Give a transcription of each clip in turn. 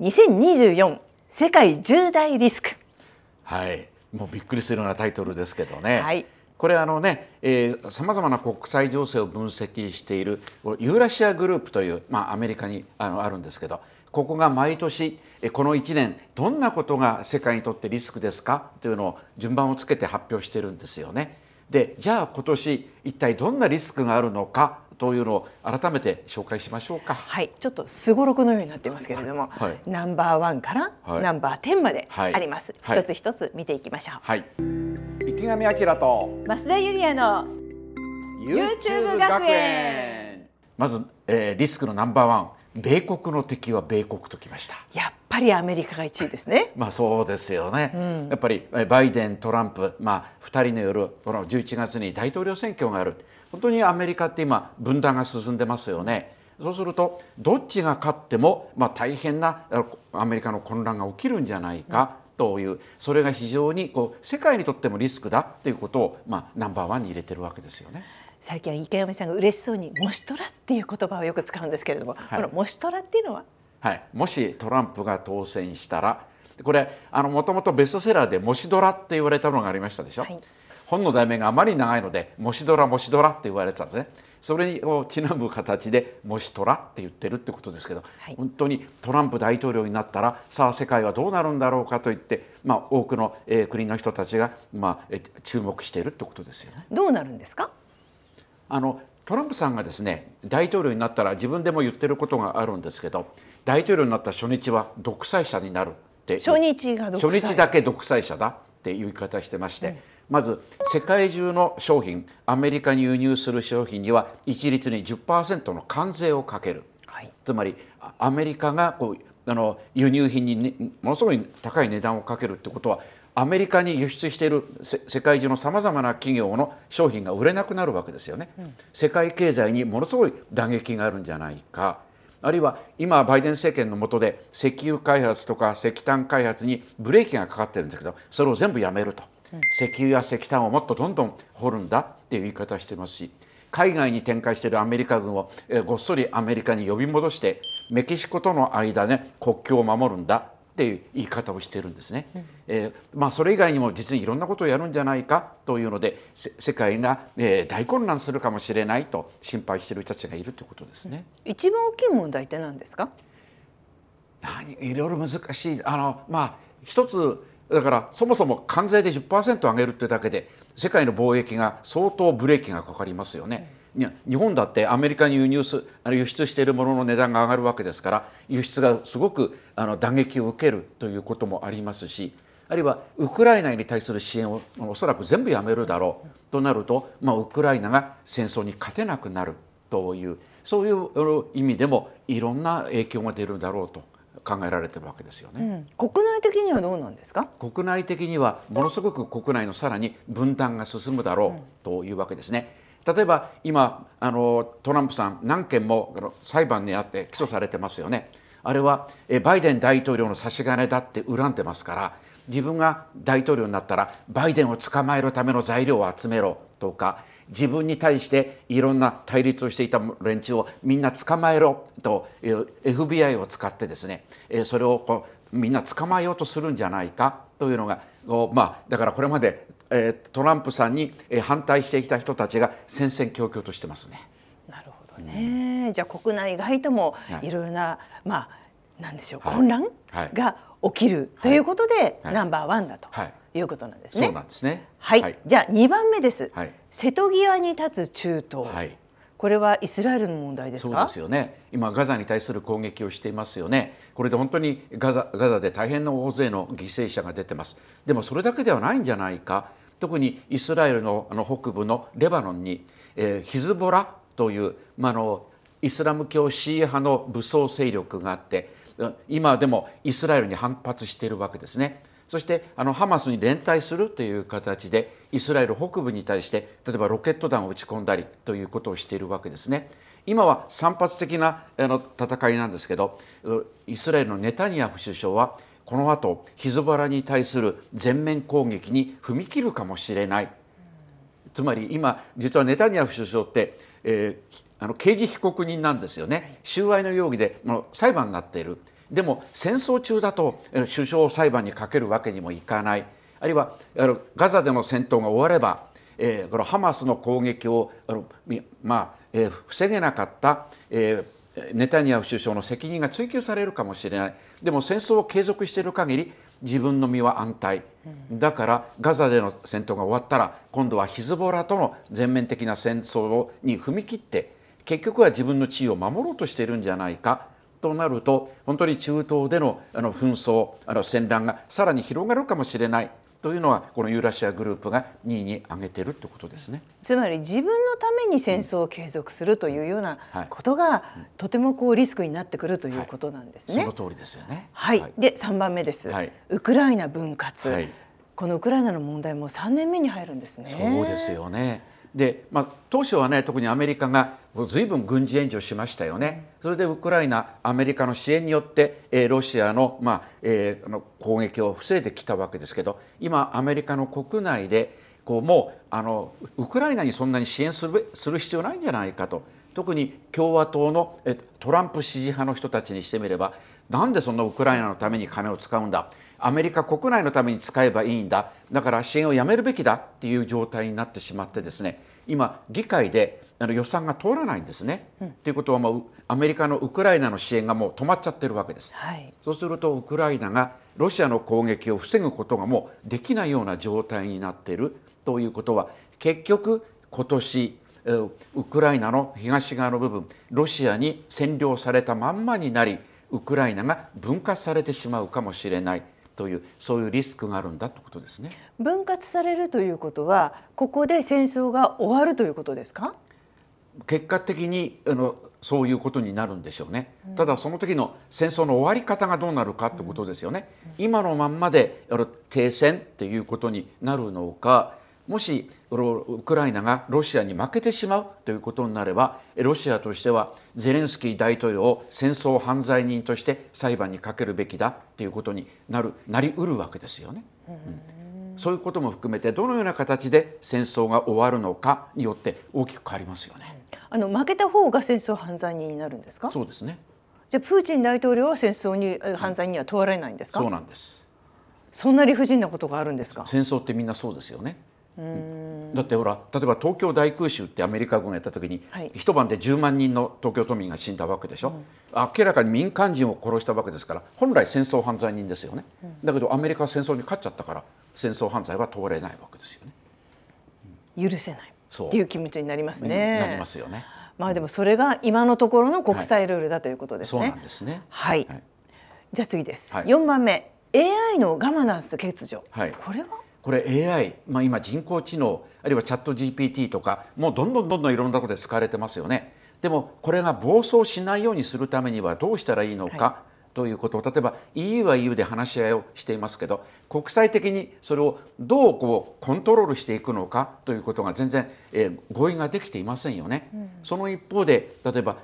2024世界10大リスク、はい、もうびっくりするようなタイトルですけどね、はい、これさまざまな国際情勢を分析しているユーラシアグループという、アメリカにあるんですけど、ここが毎年この1年どんなことが世界にとってリスクですかというのを順番をつけて発表してるんですよね。で、じゃあ今年一体どんなリスクがあるのかというのを改めて紹介しましょうか。はい、ちょっとすごろくのようになってますけれども、はい、ナンバーワンから、はい、ナンバー10まであります。はい、一つ一つ見ていきましょう。はい、池上彰と増田ユリヤの YouTube 学園。まず、リスクのナンバーワン、米国の敵は米国ときました。やっぱりアメリカが1位ですね。まあそうですよね。うん、やっぱりバイデン、トランプ、2人によるこの11月に大統領選挙がある。本当にアメリカって今分断が進んでますよね。そうするとどっちが勝っても大変なアメリカの混乱が起きるんじゃないかという、それが非常に世界にとってもリスクだということをナンバーワンに入れてるわけですよね。最近は池上さんが嬉しそうに「もしとら」っていう言葉をよく使うんですけれども、はい、この「もしとら」っていうのは、はい、もしトランプが当選したら、これもともとベストセラーで「もしドラ」って言われたのがありましたでしょ。はい、本の題名があまり長いので「もしドラもしドラ」って言われてたんですね。それをちなむ形で「もしトラ」って言ってるってことですけど、はい、本当にトランプ大統領になったらさあ世界はどうなるんだろうかといって、多くの国の人たちが、注目しているってことですよね。どうなるんですか？トランプさんがですね、大統領になったら自分でも言ってることがあるんですけど、大統領になった初日は独裁者になるって、初日だけ独裁者だっていう言い方してまして、うん、まず世界中の商品、アメリカに輸入する商品には一律に 10% の関税をかける、はい、つまりアメリカが輸入品に、ものすごい高い値段をかけるってことは、アメリカに輸出している世界中のさまざまな企業の商品が売れなくなるわけですよね。うん、世界経済にものすごい打撃があるんじゃないか。あるいは今バイデン政権の下で石油開発とか石炭開発にブレーキがかかってるんですけど、それを全部やめると、うん、石油や石炭をもっとどんどん掘るんだっていう言い方をしてますし、海外に展開しているアメリカ軍をごっそりアメリカに呼び戻してメキシコとの間ね、国境を守るんだっていう言い方をしているんですね。うん、それ以外にも実にいろんなことをやるんじゃないかというので、世界が、大混乱するかもしれないと心配している人たちがいるということですね。うん、一番大きい問題って何ですか？いろいろ難しい。一つだから、そもそも関税で 10% 上げるというだけで世界の貿易が相当ブレーキがかかりますよね。うん、日本だってアメリカに輸出しているものの値段が上がるわけですから、輸出がすごく打撃を受けるということもありますし、あるいはウクライナに対する支援をおそらく全部やめるだろうとなると、ウクライナが戦争に勝てなくなるという、そういう意味でもいろんな影響が出るだろうと考えられてるわけですよね。うん、国内的にはどうなんですか？国内的にはものすごく国内のさらに分断が進むだろうというわけですね。例えば今トランプさん何件も裁判にあって起訴されてますよね。あれはバイデン大統領の差し金だって恨んでますから、自分が大統領になったらバイデンを捕まえるための材料を集めろとか、自分に対していろんな対立をしていた連中をみんな捕まえろと FBI を使ってですね、それをみんな捕まえようとするんじゃないかというのが、だからこれまでトランプさんに反対してきた人たちが戦々恐々としてますね。なるほどね。うん、じゃあ国内外ともいろいろな、はい、なんでしょう、はい、混乱が起きるということで、はいはい、ナンバーワンだということなんですね。そうなんですね。はい。はい、じゃあ2番目です。はい、瀬戸際に立つ中東。はい、これはイスラエルの問題ですか？そうですよね。今ガザに対する攻撃をしていますよね。これで本当にガザで大変な大勢の犠牲者が出てます。でもそれだけではないんじゃないか。特にイスラエルの北部のレバノンにヒズボラというイスラム教シーア派の武装勢力があって、今でもイスラエルに反発しているわけですね。そしてハマスに連帯するという形でイスラエル北部に対して例えばロケット弾を撃ち込んだりということをしているわけですね。今は散発的な戦いなんですけど、イスラエルのネタニヤフ首相はこの後ヒズボラに対する全面攻撃に踏み切るかもしれない。つまり今実はネタニヤフ首相って、刑事被告人なんですよね。収賄の容疑で裁判になっている。でも戦争中だと首相を裁判にかけるわけにもいかない、あるいはガザでの戦闘が終わればこのハマスの攻撃を防げなかったネタニヤフ首相の責任が追及されるかもしれない。でも戦争を継続している限り自分の身は安泰だから、ガザでの戦闘が終わったら今度はヒズボラとの全面的な戦争に踏み切って結局は自分の地位を守ろうとしているんじゃないかとなると、本当に中東での紛争戦乱がさらに広がるかもしれない。というのはこのユーラシアグループが2位に挙げているということですね。つまり自分のために戦争を継続するというようなことがとてもこうリスクになってくるということなんですね。はい、その通りですよね。はい。はい、で3番目です。はい、ウクライナ分割。はい、このウクライナの問題も3年目に入るんですね。そうですよね。で、当初はね、特にアメリカがずいぶん軍事援助しましたよね。それでウクライナ、アメリカの支援によって、ロシアの、攻撃を防いできたわけですけど、今アメリカの国内でこうもうウクライナにそんなに支援する必要ないんじゃないかと。特に共和党のトランプ支持派の人たちにしてみれば、なんでそんなウクライナのために金を使うんだ、アメリカ国内のために使えばいいんだ、だから支援をやめるべきだっていう状態になってしまってですね、今議会で予算が通らないんですね。と、うん、いうことはアメリカのウクライナの支援がもう止まっちゃってるわけです。はい、そうするとウクライナがロシアの攻撃を防ぐことがもうできないような状態になっているということは、結局今年ウクライナの東側の部分、ロシアに占領されたまんまになり、ウクライナが分割されてしまうかもしれないという、そういうリスクがあるんだということですね。分割されるということは、ここで戦争が終わるということですか？結果的にそういうことになるんでしょうね。ただその時の戦争の終わり方がどうなるかということですよね。今のまんまで停戦っていうことになるのか、もしウクライナがロシアに負けてしまうということになれば、ロシアとしてはゼレンスキー大統領を戦争犯罪人として裁判にかけるべきだということになりうるわけですよね。そういうことも含めて、どのような形で戦争が終わるのかによって大きく変わりますよね。負けた方が戦争犯罪人になるんですか？そうですね。じゃあプーチン大統領は戦争に犯罪には問われないんですか？そうなんです。そんな理不尽なことがあるんですか？戦争ってみんなそうですよね。だってほら、例えば東京大空襲ってアメリカ軍がやった時に、はい、一晩で10万人の東京都民が死んだわけでしょ、うん、明らかに民間人を殺したわけですから、本来戦争犯罪人ですよね、うん、だけどアメリカは戦争に勝っちゃったから戦争犯罪は問われないわけですよね、うん、許せないっていう気持ちになりますね。なりますよね。まあでもそれが今のところの国際ルールだということですね。はい、そうなんですね。はい、はい、じゃあ次です、はい、4番目 AI のガバナンス欠如、はい、これ AI、今人工知能、あるいはチャット GPT とか、もうどんどんいろんなことで使われてますよね。でもこれが暴走しないようにするためにはどうしたらいいのか、はい、ということを、例えば EU は EU で話し合いをしていますけど、国際的にそれをどうこうコントロールしていくのかということが全然、合意ができていませんよね。うん、その一方で、例えば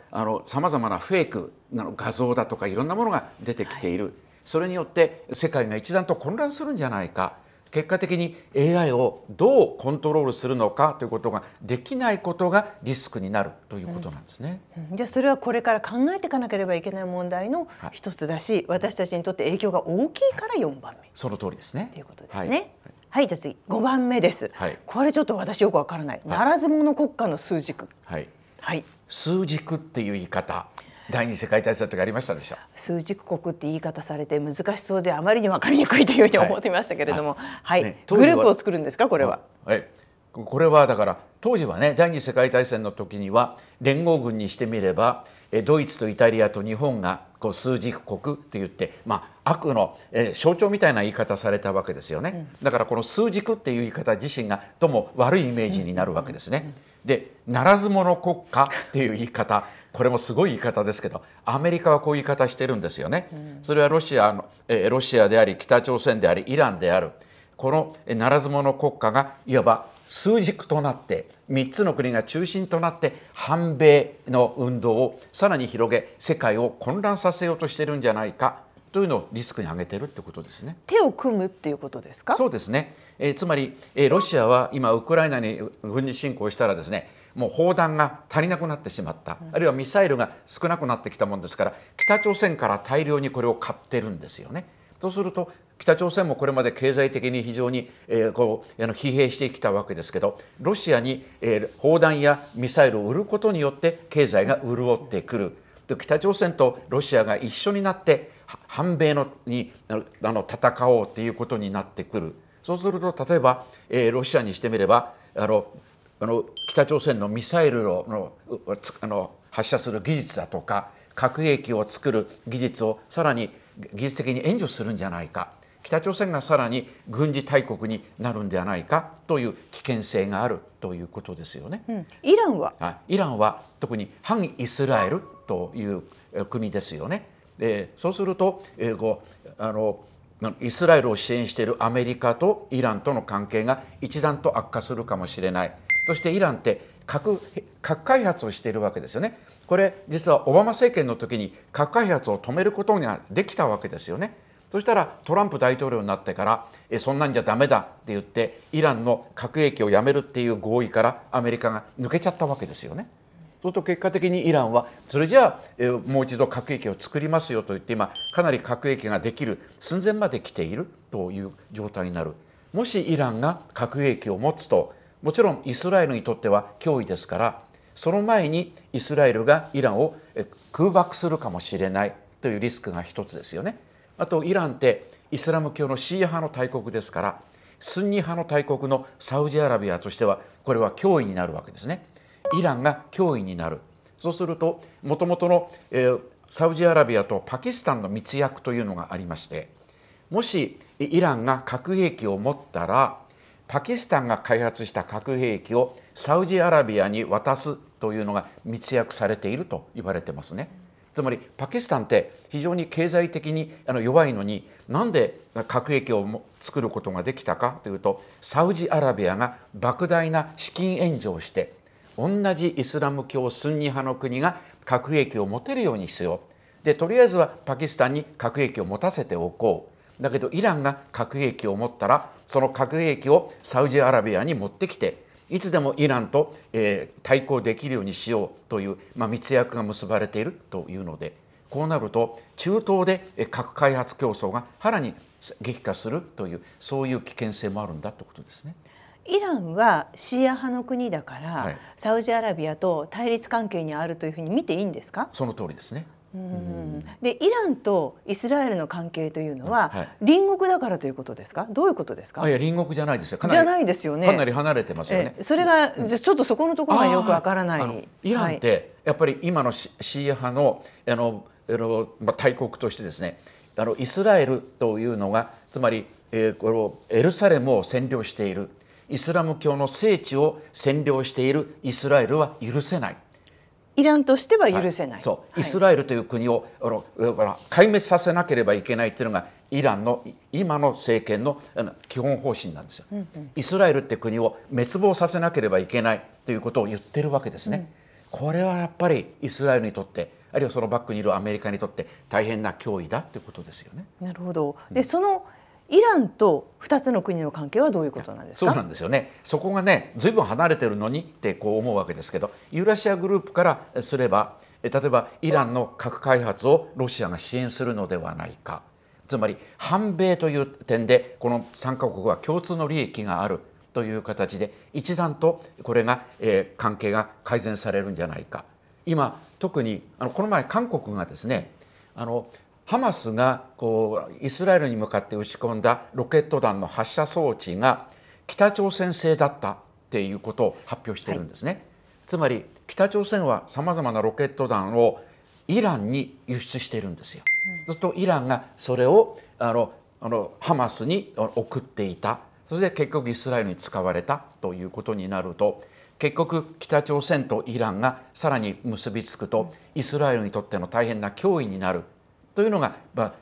さまざまなフェイクの画像だとかいろんなものが出てきている、はい、それによって世界が一段と混乱するんじゃないか。結果的に AI をどうコントロールするのかということができないことがリスクになるということなんですね。うん、じゃあそれはこれから考えていかなければいけない問題の一つだし、はい、私たちにとって影響が大きいから4番目、はい、その通りですね。ということですね。はい、はい、じゃあ次5番目です。はい、これちょっと私よくわからない。ならず者国家の枢軸。はい。はい。枢軸っていう言い方。第二次世界大戦とかありましたでしょ。枢軸国って言い方されて難しそうであまりに分かりにくいというふうに思っていましたけれども、はい、はいね、グループを作るんですかこれは。はい、これはだから当時はね、第二次世界大戦の時には連合軍にしてみればドイツとイタリアと日本がこう枢軸国と言って、悪の象徴みたいな言い方されたわけですよね。だからこの枢軸っていう言い方自身がとも悪いイメージになるわけですね。で、ならず者国家っていう言い方、これもすごい言い方ですけど、アメリカはこういう言い方してるんですよね。それはロシアであり、北朝鮮であり、イランである、このならず者国家がいわば枢軸となって、3つの国が中心となって反米の運動をさらに広げ、世界を混乱させようとしているんじゃないかというのをリスクに挙げているってことですね。手を組むっていうことですか。そうですね。つまり、ロシアは今ウクライナに軍事侵攻したらですね、もう砲弾が足りなくなってしまった、あるいはミサイルが少なくなってきたもんですから、北朝鮮から大量にこれを買ってるんですよね。とすると北朝鮮もこれまで経済的に非常に疲弊してきたわけですけど、ロシアに砲弾やミサイルを売ることによって経済が潤ってくる。で、北朝鮮とロシアが一緒になって反米に戦おうということになってくる。そうすると例えばロシアにしてみれば北朝鮮のミサイルを発射する技術だとか核兵器を作る技術をさらに技術的に援助するんじゃないか、北朝鮮がさらに軍事大国になるんではないかという危険性があるということですよね。うん、イランは？イランは特に反イスラエルという国ですよね。そうすると、イスラエルを支援しているアメリカとイランとの関係が一段と悪化するかもしれない。そしてイランって核開発をしているわけですよね。これ実はオバマ政権の時に核開発を止めることができたわけですよね。そしたらトランプ大統領になってからそんなんじゃダメだって言ってイランの核兵器をやめるっていう合意からアメリカが抜けちゃったわけですよね。そうすると結果的にイランはそれじゃあもう一度核兵器を作りますよと言って今かなり核兵器ができる寸前まで来ているという状態になる。もしイランが核兵器を持つともちろんイスラエルにとっては脅威ですから、その前にイスラエルがイランを空爆するかもしれないというリスクが一つですよね。あとイランってイスラム教のシーア派の大国ですから、スンニ派の大国のサウジアラビアとしてはこれは脅威になるわけですね。イランが脅威になる。そうするともともとのサウジアラビアとパキスタンの密約というのがありまして、もしイランが核兵器を持ったらパキスタンが開発した核兵器をサウジアラビアに渡すというのが密約されていると言われてますね。つまりパキスタンって非常に経済的に弱いのに、なんで核兵器を作ることができたかというと、サウジアラビアが莫大な資金援助をして同じイスラム教スンニ派の国が核兵器を持てるようにしよう。でとりあえずはパキスタンに核兵器を持たせておこう。だけどイランが核兵器を持ったらその核兵器をサウジアラビアに持ってきていつでもイランと対抗できるようにしようという密約が結ばれているというので、こうなると中東で核開発競争がさらに激化するというそういう危険性もあるんだということですね。イランはシーア派の国だから、はい、サウジアラビアと対立関係にあるというふうに見ていいんですか？その通りですね。でイランとイスラエルの関係というのは、はい、隣国だからということですか？どういうことですか？いや隣国じゃないですよ。かなりじゃないですよね。かなり離れてますよね。それが、うん、ちょっとそこのところがよくわからない。イランって、はい、やっぱり今のシーア派の大国としてですね、イスラエルというのがつまり、エルサレムを占領している、イスラム教の聖地を占領しているイスラエルは許せない。イランとしては許せない。イスラエルという国を壊滅させなければいけないというのがイランの今の政権の基本方針なんですよ。イスラエルって国を滅亡させなければいけないということを言ってるわけですね。これはやっぱりイスラエルにとって、あるいはそのバックにいるアメリカにとって大変な脅威だということですよね。なるほど。で、そのイランと2つの国の関係はどういうことなんですか？そうなんですよね。そこがね、ずいぶん離れてるのにってこう思うわけですけど、ユーラシアグループからすれば、例えばイランの核開発をロシアが支援するのではないか、つまり反米という点でこの3カ国は共通の利益があるという形で一段とこれが、関係が改善されるんじゃないか。今特にこの前韓国がですね、ハマスがイスラエルに向かって打ち込んだロケット弾の発射装置が北朝鮮製だったっていうことを発表しているんですね。はい、つまり北朝鮮はさまざまなロケット弾をイランに輸出しているんですよ。ずっとイランがそれをハマスに送っていた。それで結局イスラエルに使われたということになると、結局北朝鮮とイランがさらに結びつくとイスラエルにとっての大変な脅威になる。というのが、ま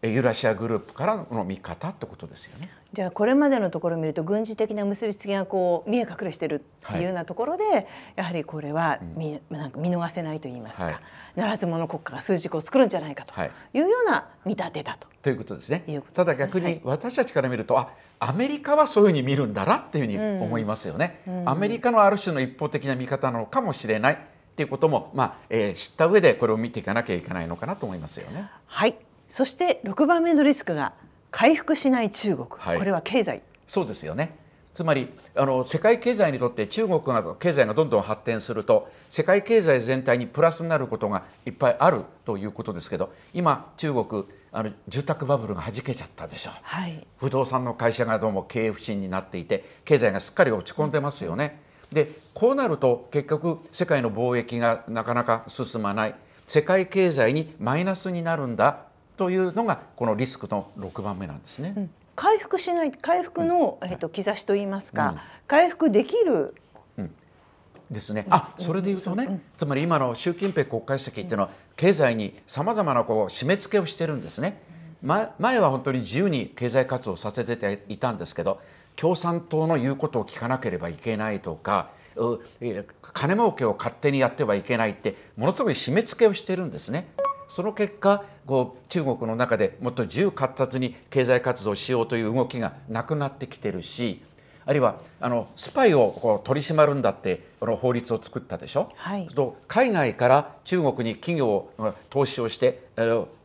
あユーラシアグループからの見方ってことですよね。じゃあこれまでのところを見ると軍事的な結びつきがこう見え隠れしてるっていうようなところで、はい、やはりこれはなんか見逃せないといいますか、はい、ならず者国家が数軸を作るんじゃないかというような見立てだと。ということですね。ただ逆に私たちから見ると、はい、あ、アメリカはそういうふうに見るんだなっていうふうに思いますよね。うんうん、アメリカのある種の一方的な見方なのかもしれないっていうことも、まあ知った上でこれを見ていかなきゃいけないのかなと思いますよね。はい。そして6番目のリスクが回復しない中国、はい、これは経済。そうですよね。つまり世界経済にとって中国など経済がどんどん発展すると世界経済全体にプラスになることがいっぱいあるということですけど、今中国住宅バブルがはじけちゃったでしょう、はい、不動産の会社がどうも経営不振になっていて経済がすっかり落ち込んでますよね。でこうなると結局世界の貿易がなかなか進まない、世界経済にマイナスになるんだというのがこのリスクの6番目なんですね。うん、回復しない、回復の、兆しといいますか、うん、回復できる、うん、ですね。あ、それで言うとね、うん、つまり今の習近平国家主席っていうのは経済にさまざまなこう締め付けをしてるんですね。前は本当に自由に経済活動させていたんですけど、共産党の言うことを聞かなければいけないとか、金儲けを勝手にやってはいけないってものすごい締め付けをしてるんですね。その結果こう中国の中でもっと自由闊達に経済活動をしようという動きがなくなってきてるし、あるいはスパイをこう取り締まるんだって法律を作ったでしょ、はい、海外から中国に企業を投資をして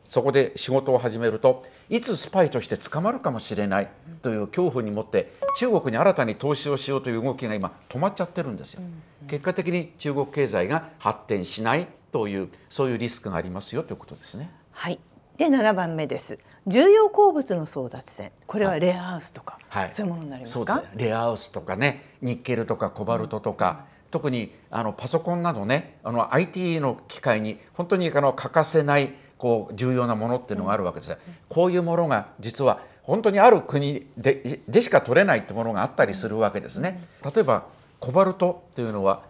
そこで仕事を始めるといつスパイとして捕まるかもしれないという恐怖にもって中国に新たに投資をしようという動きが今止まっちゃってるんですよ。結果的に中国経済が発展しないという、そういうリスクがありますよということですね。はい。で7番目です。重要鉱物の争奪戦。これはレアハウスとか、はい、そういうものになりますか？そうですね。レアハウスとかね、ニッケルとかコバルトとか、うん、特にパソコンなどね、IT の機械に本当に欠かせないこう重要なものっていうのがあるわけです。うん、こういうものが実は本当にある国でしか取れないってものがあったりするわけですね。うん、例えばコバルトというのは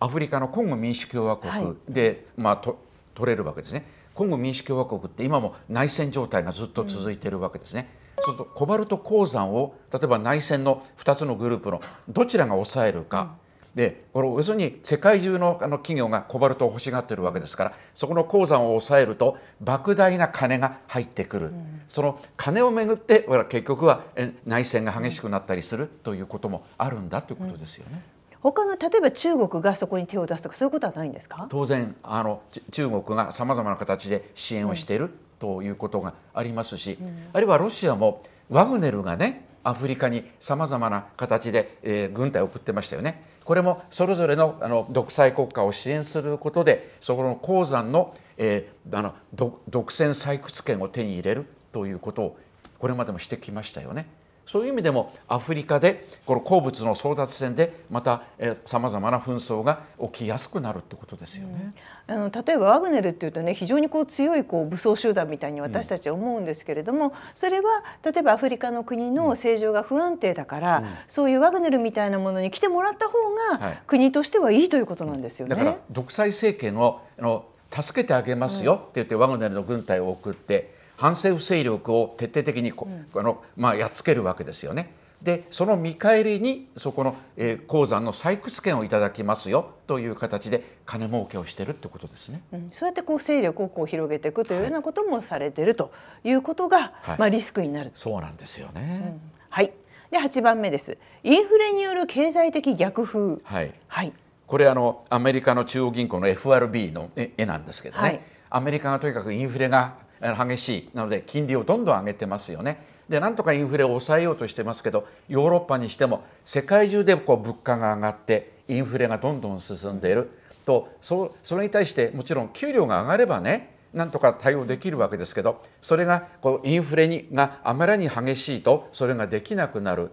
アフリカのコンゴ民主共和国で、はい、取れるわけですね。コンゴ民主共和国って今も内戦状態がずっと続いているわけですね。うん、そうするとコバルト鉱山を例えば内戦の2つのグループのどちらが抑えるか、うん、でこれ要するに世界中の企業がコバルトを欲しがっているわけですから、そこの鉱山を抑えると莫大な金が入ってくる、うん、その金をめぐって結局は内戦が激しくなったりするということもあるんだということですよね。うんうん、他の例えば中国がそこに手を出すとかそういうことはないんですか？当然中国がさまざまな形で支援をしている、うん、ということがありますし、うん、あるいはロシアもワグネルがねアフリカにさまざまな形で、軍隊を送ってましたよね。これもそれぞれの独裁国家を支援することでそこの鉱山の、独占採掘権を手に入れるということをこれまでもしてきましたよね。そういう意味でもアフリカでこの鉱物の争奪戦でまたさまざまな紛争が起きやすくなるってことですよね。うん、例えばワグネルっていうとね非常にこう強いこう武装集団みたいに私たちは思うんですけれども、うん、それは例えばアフリカの国の政情が不安定だから、うん、そういうワグネルみたいなものに来てもらった方が国としてはいいということなんですよね。はい、だから独裁政権を助けてあげますよって言ってワグネルの軍隊を送って。反政府勢力を徹底的にやっつけるわけですよね。でその見返りにそこの鉱山の採掘権をいただきますよという形で金儲けをしているってことですね。うん、そうやって勢力を広げていくというようなこともされているということが、はい、リスクになる。そうなんですよね。うん、はい。で8番目です。インフレによる経済的逆風。はい。はい。これアメリカの中央銀行の FRB の絵なんですけどね。はい、アメリカがとにかくインフレが激しいなので金利をどんどん上げてますよね。でなんとかインフレを抑えようとしてますけど、ヨーロッパにしても世界中で物価が上がってインフレがどんどん進んでいると、それに対してもちろん給料が上がればねなんとか対応できるわけですけど、それがインフレがあまりに激しいとそれができなくなる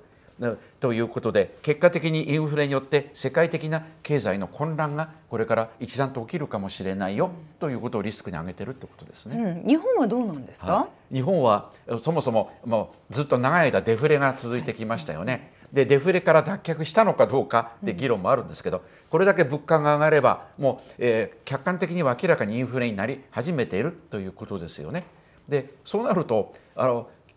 ということで、結果的にインフレによって世界的な経済の混乱がこれから一段と起きるかもしれないよということをリスクに挙げているということですね。うん、日本はどうなんですか？はい、日本はそもそもずっと長い間デフレが続いてきましたよね。でデフレから脱却したのかどうかって議論もあるんですけど、これだけ物価が上がればもう客観的には明らかにインフレになり始めているということですよね。でそうなると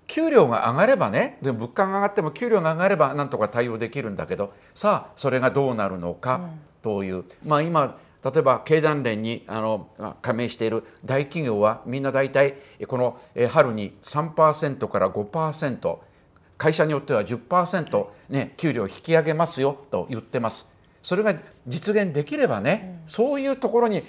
給料が上がればね、でも物価が上がっても給料が上がればなんとか対応できるんだけど、さあそれがどうなるのかという、まあ今例えば経団連に加盟している大企業はみんな大体この春に 3% から 5%、 会社によっては 10% ね、給料を引き上げますよと言ってます。それが実現できればね、そういうところに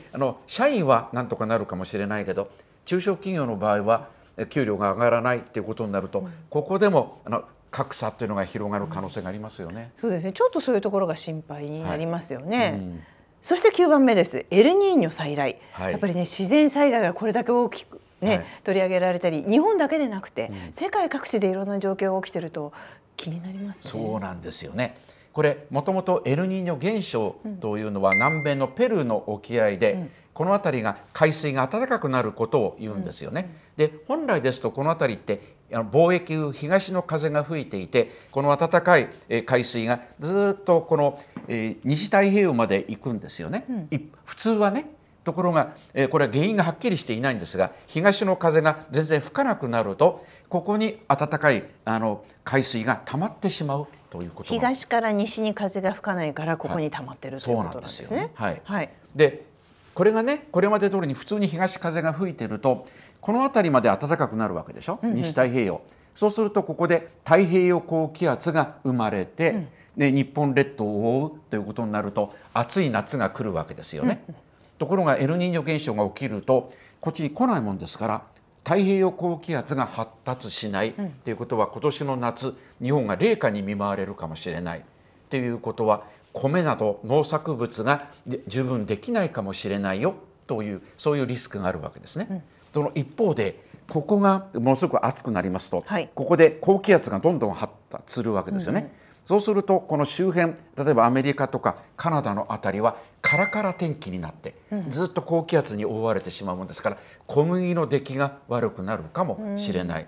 社員はなんとかなるかもしれないけど、中小企業の場合は給料が上がらないということになると、ここでも格差というのが広がる可能性がありますよね。そうですね。ちょっとそういうところが心配になりますよね。はい、そして9番目です。エルニーニョ再来。はい、やっぱりね、自然災害がこれだけ大きくね、はい、取り上げられたり、日本だけでなくて、世界各地でいろんな状況が起きてると気になりますね。そうなんですよね。これもともとエルニーニョ現象というのは南米のペルーの沖合で、この辺りが海水が暖かくなることを言うんですよね。で本来ですとこの辺りって貿易東の風が吹いていて、この暖かい海水がずっとこの西太平洋まで行くんですよね、普通はね。ところがこれは原因がはっきりしていないんですが、東の風が全然吹かなくなると、ここに暖かい海水が溜まってしまう。東から西に風が吹かないからここに溜まってるということなんですね。でこれがね、これまで通りに普通に東風が吹いてるとこの辺りまで暖かくなるわけでしょ、西太平洋。そうするとここで太平洋高気圧が生まれて、で日本列島を覆うということになると暑い夏が来るわけですよね。ところがエルニーニョ現象が起きるとこっちに来ないもんですから、太平洋高気圧が発達しないということは、今年の夏日本が冷夏に見舞われるかもしれないということは、米など農作物が十分できないかもしれないよという、そういうリスクがあるわけですね。その一方でここがものすごく暑くなりますと、ここで高気圧がどんどん発達するわけですよね。そうするとこの周辺、例えばアメリカとかカナダのあたりはカラカラ天気になってずっと高気圧に覆われてしまうもんですから、小麦の出来が悪くなるかもしれない。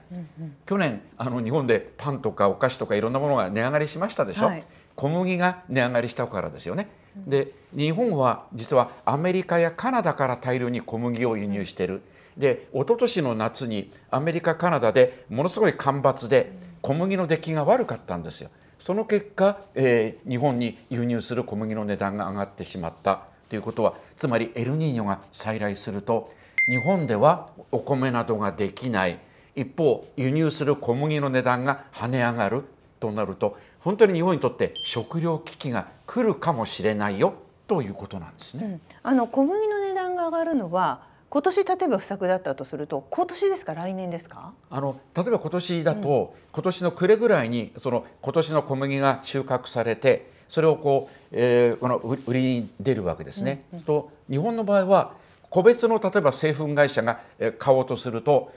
去年日本でパンとかお菓子とかいろんなものが値上がりしましたでしょ。小麦が値上がりしたからですよね。で日本は実はアメリカやカナダから大量に小麦を輸入している。で一昨年の夏にアメリカカナダでものすごい干ばつで小麦の出来が悪かったんですよ。その結果、日本に輸入する小麦の値段が上がってしまったということは、つまりエルニーニョが再来すると日本ではお米などができない、一方輸入する小麦の値段が跳ね上がるとなると、本当に日本にとって食糧危機が来るかもしれないよということなんですね。小麦の値段が上がるのは今年、例えば不作だったとすると今年ですか来年ですか。例えば今年だと、今年の暮れぐらいにその今年の小麦が収穫されて、それを売りに出るわけですね。と日本の場合は個別の例えば製粉会社が買おうとすると、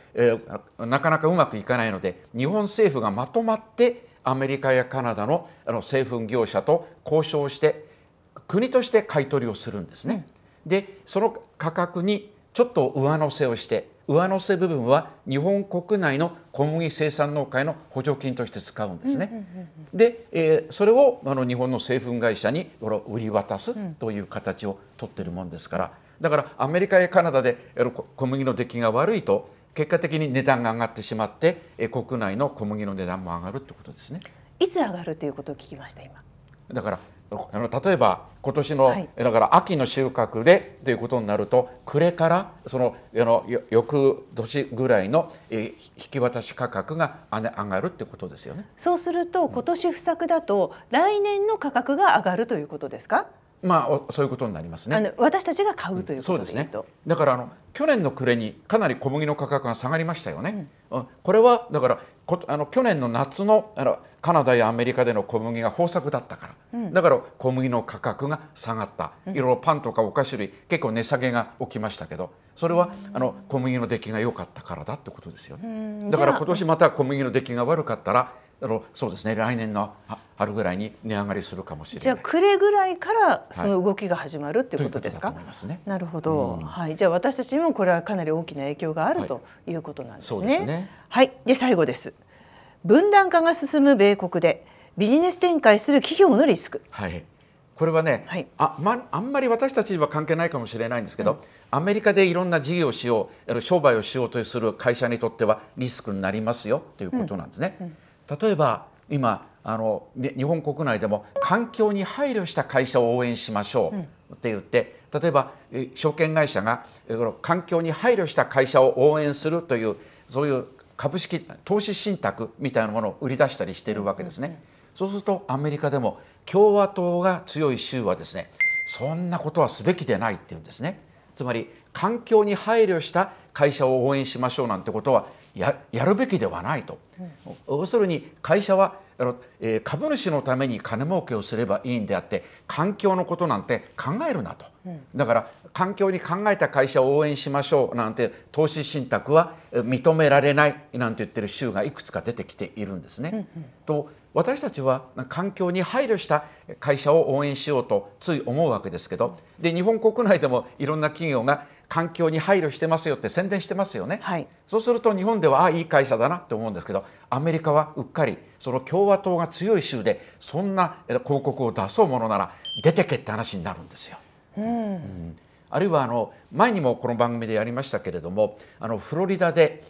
なかなかうまくいかないので、日本政府がまとまってアメリカやカナダの製粉業者と交渉して国として買い取りをするんですね。でその価格にちょっと上乗せをして、上乗せ部分は日本国内の小麦生産農家への補助金として使うんですね。で、それを日本の製粉会社に売り渡すという形を取っているもんですから、だからアメリカやカナダで小麦の出来が悪いと結果的に値段が上がってしまって、国内の小麦の値段も上がるということですね。いつ上がるということを聞きました今。だから例えば今年のだから秋の収穫でということになると、暮れからその翌年ぐらいの引き渡し価格が上がるってことですよね。そうすると今年不作だと来年の価格が上がるということですか。まあそういうことになりますね。私たちが買うということですね。だから去年の暮れにかなり小麦の価格が下がりましたよね。これはだから去年の夏のカナダやアメリカでの小麦が豊作だったから、だから小麦の価格が下がった。いろいろパンとかお菓子類結構値下げが起きましたけど、それは小麦の出来が良かったからだってことですよね。だから今年また小麦の出来が悪かったら。そうですね、来年の春ぐらいに値上がりするかもしれない。じゃあ暮れぐらいからその動きが始まるということですか。なるほど、はい、じゃあ私たちにもこれはかなり大きな影響があるということなんですね。はい、で最後です。分断化が進む米国でビジネス展開する企業のリスク。はい、これはね、はい、あんまり私たちには関係ないかもしれないんですけど、うん、アメリカでいろんな事業をしよう、商売をしようとする会社にとってはリスクになりますよということなんですね。うんうん、例えば今日本国内でも環境に配慮した会社を応援しましょうって言って、例えば証券会社が環境に配慮した会社を応援するという、そういう株式投資信託みたいなものを売り出したりしているわけですね。そうするとアメリカでも共和党が強い州はですね、そんなことはすべきでないっていうんですね。つまり環境に配慮した会社を応援しましょうなんてことはやるべきではないと。要するに会社は株主のために金儲けをすればいいんであって、環境のことなんて考えるなと。だから環境に考えた会社を応援しましょうなんて投資信託は認められないなんて言ってる州がいくつか出てきているんですね。と私たちは環境に配慮した会社を応援しようとつい思うわけですけど、で日本国内でもいろんな企業が環境に配慮してますよって宣伝してますよね。はい、そうすると日本ではいい会社だなって思うんですけど、アメリカはうっかりその共和党が強い州でそんな広告を出そうものなら出てけって話になるんですよ。うんうん、あるいは前にもこの番組でやりましたけれども、フロリダで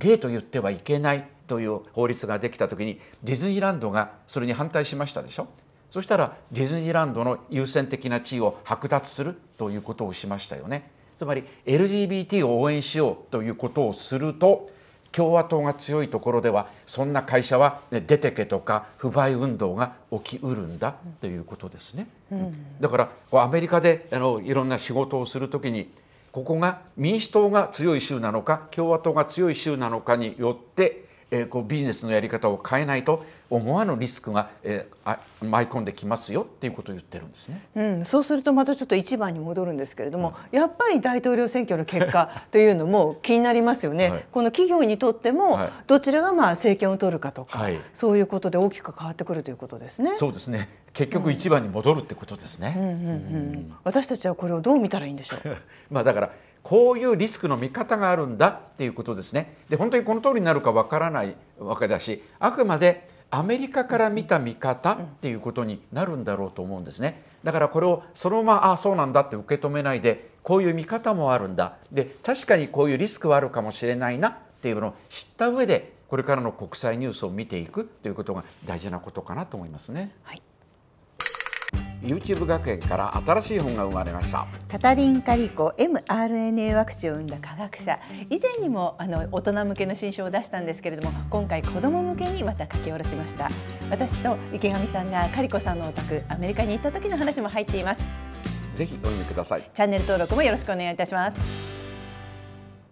ゲイと言ってはいけないという法律ができた時にディズニーランドがそれに反対しましたでしょ。そしたらディズニーランドの優先的な地位を剥奪するということをしましたよね。つまり LGBT を応援しようということをすると、共和党が強いところではそんな会社は出てけとか不買運動が起きうるんだということですね。だからアメリカでいろんな仕事をするときに、ここが民主党が強い州なのか共和党が強い州なのかによってビジネスのやり方を変えないと思わぬリスクが舞い込んできますよっていうことを言ってるんですね。うん、そうするとまたちょっと一番に戻るんですけれども、うん、やっぱり大統領選挙の結果というのも気になりますよね。はい、この企業にとってもどちらが政権を取るかとか、はい、そういうことで大きく変わってくるということですね。そうですね。結局一番に戻るってことですね。私たちはこれをどう見たらいいんでしょう。だからこういうリスクの見方があるんだっていうことですね。で、本当にこの通りになるかわからないわけだし、あくまでアメリカから見た見方っていうことになるんだろうと思うんですね。だからこれをそのままそうなんだって受け止めないで、こういう見方もあるんだ、で確かにこういうリスクはあるかもしれないなっていうのを知った上で、これからの国際ニュースを見ていくということが大事なことかなと思いますね。はい、YouTube 学園から新しい本が生まれました。カタリン・カリコ mRNA ワクチンを生んだ科学者。以前にも大人向けの新書を出したんですけれども、今回子ども向けにまた書き下ろしました。私と池上さんがカリコさんのお宅アメリカに行った時の話も入っています。ぜひお読みください。チャンネル登録もよろしくお願いいたします。